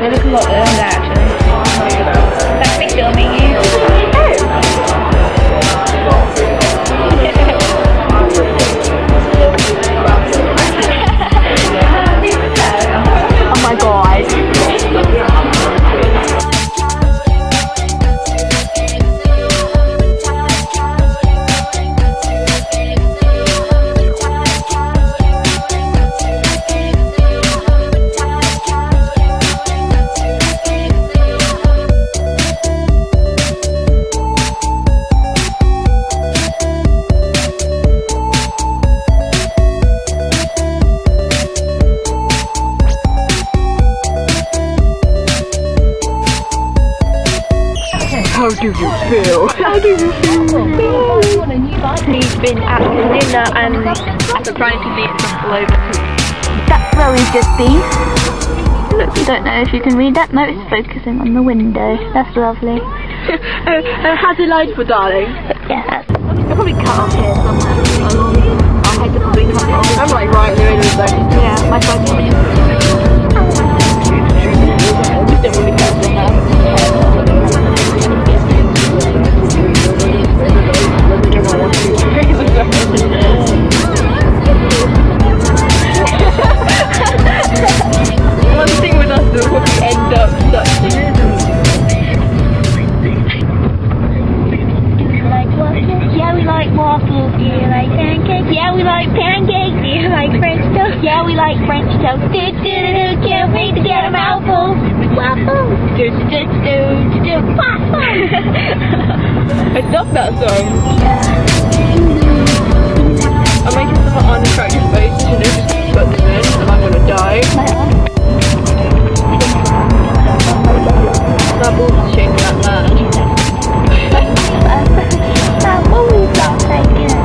Let us look at that. That's me filming you. Oh my God. How do you feel? How do you feel? He's been at the dinner and trying to meet some locals. That's where we've just been. Look, we don't know if you can read that. No, it's focusing on the window. That's lovely. How delightful, darling. Yeah, I probably cut off here somewhere. I had to probably cut off. I'm like right there in the zone. Yeah, my Yeah, we like French toast. Do do do, can't wait to get a mouthful. Waffle. Do do do do do. Waffle. I love that song. I'm making someone unattractive faces and they're just fucking in, and I'm gonna die. My balls are shaking that much. My balls are shaking.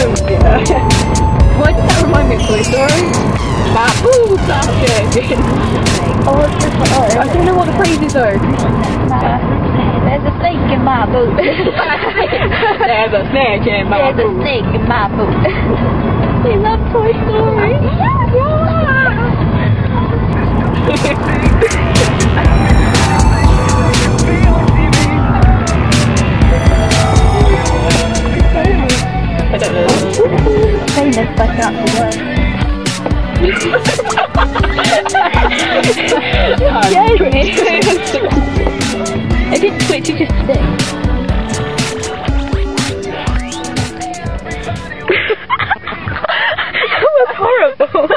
Oh dear. Why did that remind me of Toy Story? That balls are shaking. I don't know what the phrase is though. There's a snake in my boot. There's a snake in my boot. There's a snake in my boot. We love Toy Story. I didn't switch, it just stick. That was horrible. Do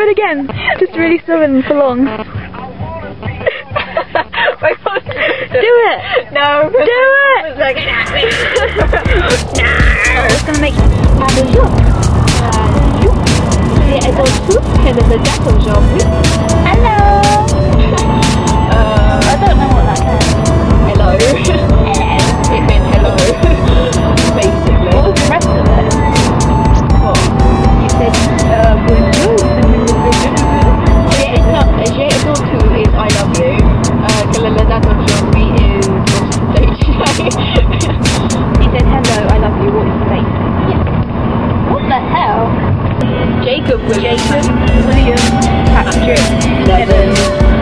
it again. Just really stubborn for long. Do it! No! Do it! Like, no! It's gonna make I don't know what that meant. Hello. It meant hello. Basically. What was the rest of it? What? It said, bonjour. Bonjour is I love you. Que le dato aujourd'hui is He said, hello, I love you. What is the date? Yeah. What the hell? Jacob, William, Patrick, Devon.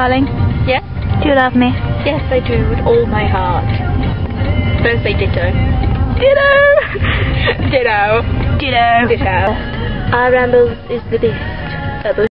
darling? Yes? Do you love me? Yes, I do, with all my heart. Thursday ditto. Ditto! Ditto. Ditto. Ditto. Our rambles is the best.